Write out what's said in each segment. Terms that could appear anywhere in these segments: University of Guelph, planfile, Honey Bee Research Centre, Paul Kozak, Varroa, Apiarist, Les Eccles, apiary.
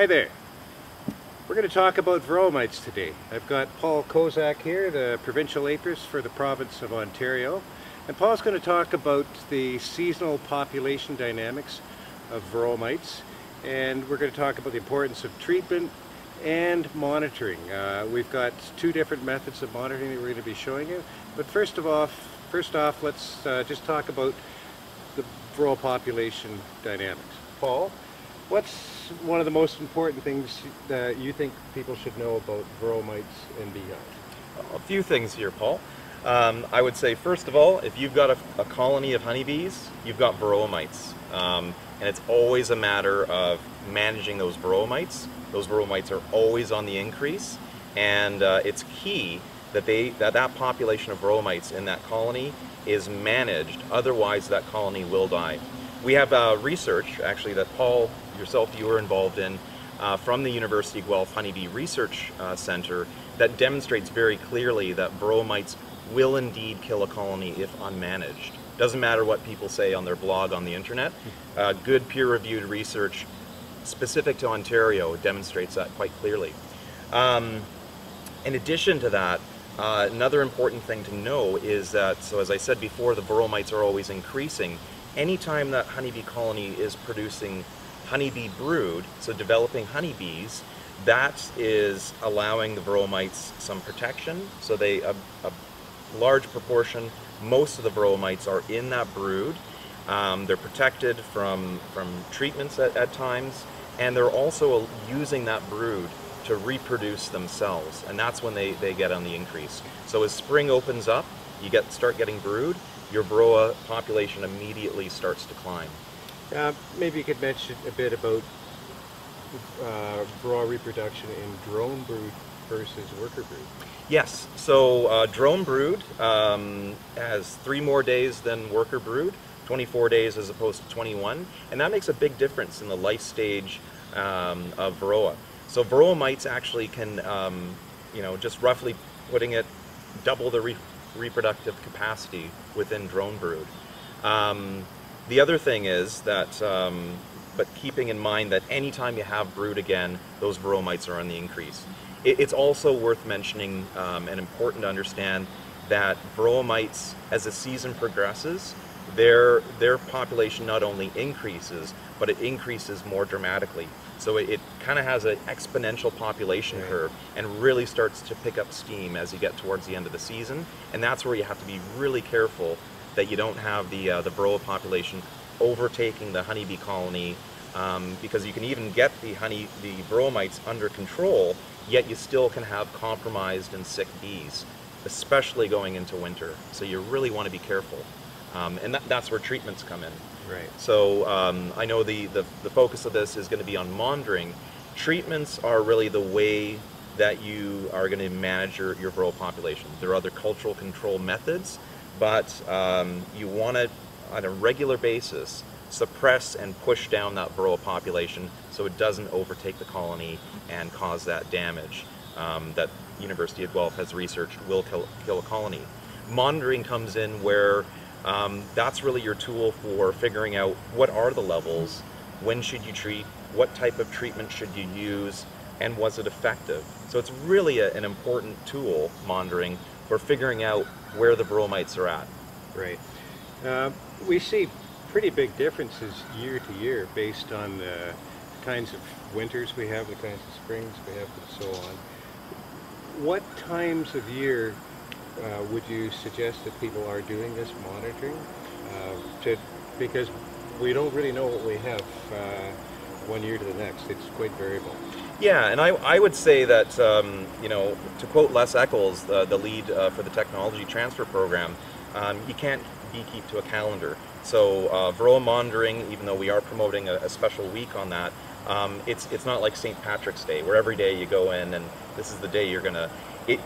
Hi there. We're going to talk about varroa mites today. I've got Paul Kozak here, the provincial apis for the province of Ontario. And Paul's going to talk about the seasonal population dynamics of varroa mites. And we're going to talk about the importance of treatment and monitoring. We've got two different methods of monitoring that we're going to be showing you. But first off, let's just talk about the varroa population dynamics. Paul, what's one of the most important things that you think people should know about varroa mites and beyond? A few things here, Paul. I would say, first of all, if you've got a colony of honeybees, you've got varroa mites. And it's always a matter of managing those varroa mites. Those varroa mites are always on the increase. And it's key that that population of varroa mites in that colony is managed. Otherwise, that colony will die. We have research, actually, that Paul, yourself, you were involved in from the University of Guelph Honey Bee Research Centre that demonstrates very clearly that varroa mites will indeed kill a colony if unmanaged. Doesn't matter what people say on their blog on the internet. Good peer-reviewed research specific to Ontario demonstrates that quite clearly. In addition to that, another important thing to know is that, so as I said before, the varroa mites are always increasing. Anytime that honeybee colony is producing honeybee brood, so developing honeybees, that is allowing the varroa mites some protection. So they, a large proportion, most of the varroa mites are in that brood. They're protected from treatments at times, and they're also using that brood to reproduce themselves, and that's when they get on the increase. So as spring opens up, you start getting brood, your varroa population immediately starts to climb. Maybe you could mention a bit about varroa reproduction in drone brood versus worker brood. Yes, so drone brood has 3 more days than worker brood, 24 days as opposed to 21, and that makes a big difference in the life stage of varroa. So varroa mites actually can, you know, just roughly putting it, double the reproductive capacity within drone brood. The other thing is that, but keeping in mind that anytime you have brood again, those varroa mites are on the increase. It's also worth mentioning and important to understand that varroa mites, as the season progresses, their population not only increases, but it increases more dramatically. So it kind of has an exponential population curve and really starts to pick up steam as you get towards the end of the season. And that's where you have to be really careful that you don't have the varroa population overtaking the honeybee colony, because you can even get the varroa mites under control, yet you still can have compromised and sick bees, especially going into winter. So you really want to be careful. And that's where treatments come in. Right. So I know the focus of this is going to be on monitoring. Treatments are really the way that you are going to manage your varroa population. There are other cultural control methods, but you want to, on a regular basis, suppress and push down that varroa population so it doesn't overtake the colony and cause that damage that University of Guelph has researched will kill a colony. Monitoring comes in where that's really your tool for figuring out what are the levels, when should you treat, what type of treatment should you use, and was it effective? So it's really an important tool, monitoring, for figuring out where the varroa mites are at. Right. We see pretty big differences year to year based on the kinds of winters we have, the kinds of springs we have, and so on. What times of year would you suggest that people are doing this monitoring? Because we don't really know what we have one year to the next. It's quite variable. Yeah, and I would say that, you know, to quote Les Eccles, the lead for the technology transfer program, you can't beekeep to a calendar. So varroa monitoring, even though we are promoting a special week on that, it's not like St. Patrick's Day, where every day you go in and this is the day you're gonna,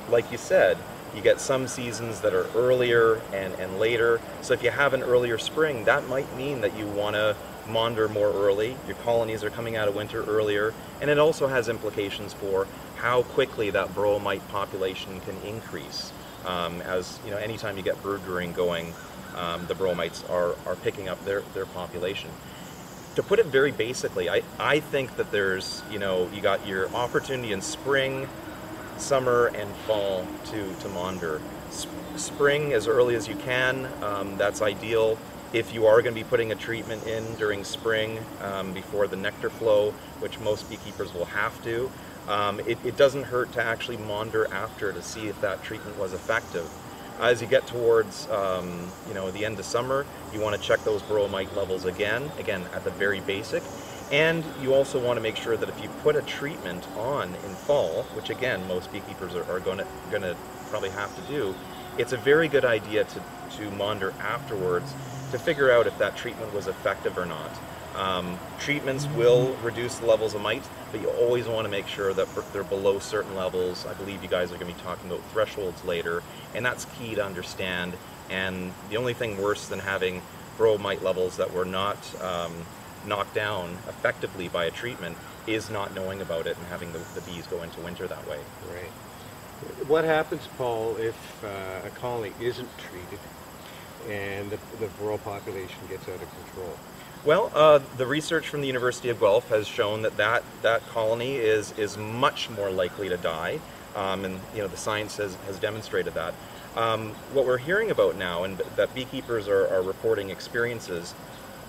like you said, you get some seasons that are earlier and later. So if you have an earlier spring, that might mean that you want to monitor more early. Your colonies are coming out of winter earlier. And it also has implications for how quickly that varroa mite population can increase. As you know, anytime you get brood rearing going, the varroa mites are picking up their population. to put it very basically, I think that there's, you know, you got your opportunity in spring, summer, and fall to monitor. Spring as early as you can, that's ideal. If you are going to be putting a treatment in during spring before the nectar flow, which most beekeepers will have to, it doesn't hurt to actually monitor after to see if that treatment was effective. As you get towards you know, the end of summer, you want to check those Varroamite levels again at the very basic. And you also want to make sure that if you put a treatment on in fall, which again most beekeepers are going to probably have to do, it's a very good idea to monitor afterwards to figure out if that treatment was effective or not. Treatments will reduce the levels of mite, but you always want to make sure that they're below certain levels. I believe you guys are going to be talking about thresholds later, and that's key to understand. And the only thing worse than having Varroa mite levels that were not knocked down effectively by a treatment is not knowing about it and having the bees go into winter that way. Right. What happens, Paul, if a colony isn't treated and the Varroa population gets out of control? Well, the research from the University of Guelph has shown that that colony is much more likely to die, and you know, the science has demonstrated that. What we're hearing about now, and that beekeepers are reporting experiences,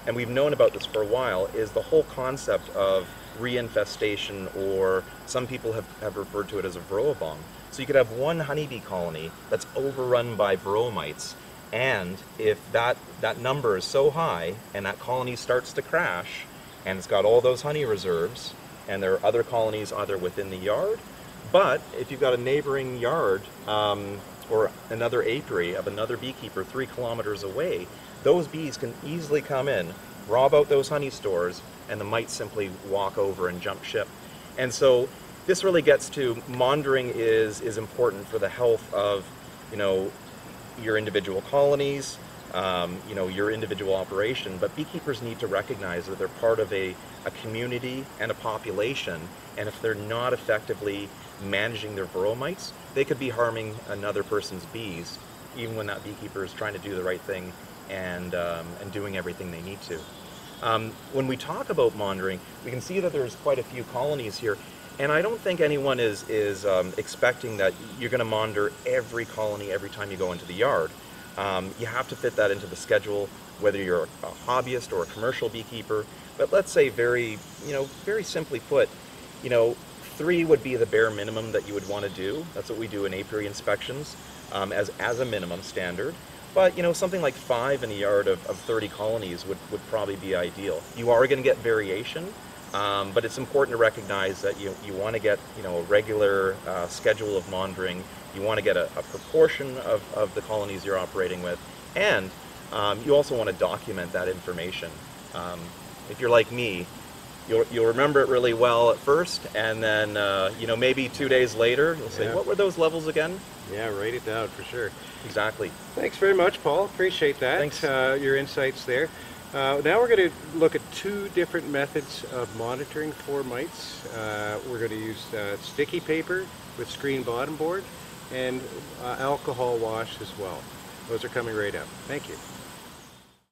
and we've known about this for a while, is the whole concept of reinfestation, or some people have referred to it as a Varroa bomb. So you could have one honeybee colony that's overrun by Varroa mites, and if that number is so high and that colony starts to crash and it's got all those honey reserves and there are other colonies either within the yard, but if you've got a neighboring yard or another apiary of another beekeeper 3 kilometers away, those bees can easily come in, rob out those honey stores, and the mites simply walk over and jump ship. And so this really gets to monitoring is important for the health of, you know, your individual colonies, you know, your individual operation, but beekeepers need to recognize that they're part of a community and a population, and if they're not effectively managing their Varroa mites, they could be harming another person's bees, even when that beekeeper is trying to do the right thing and doing everything they need to. When we talk about monitoring, we can see that there's quite a few colonies here. And I don't think anyone is expecting that you're going to monitor every colony every time you go into the yard. You have to fit that into the schedule, whether you're a hobbyist or a commercial beekeeper. But let's say very simply put, you know, 3 would be the bare minimum that you would want to do. That's what we do in apiary inspections as a minimum standard. But, you know, something like 5 in a yard of 30 colonies would probably be ideal. You are going to get variation. But it's important to recognize that you want to get, you know, a regular schedule of monitoring. You want to get a proportion of the colonies you're operating with, and you also want to document that information. If you're like me, you'll remember it really well at first, and then you know, maybe 2 days later you'll say, "What were those levels again?" Yeah, write it down for sure. Exactly. Thanks very much, Paul. Appreciate that. Thanks your insights there. Now we're going to look at 2 different methods of monitoring for mites. We're going to use sticky paper with screen bottom board and alcohol wash as well. Those are coming right up. Thank you.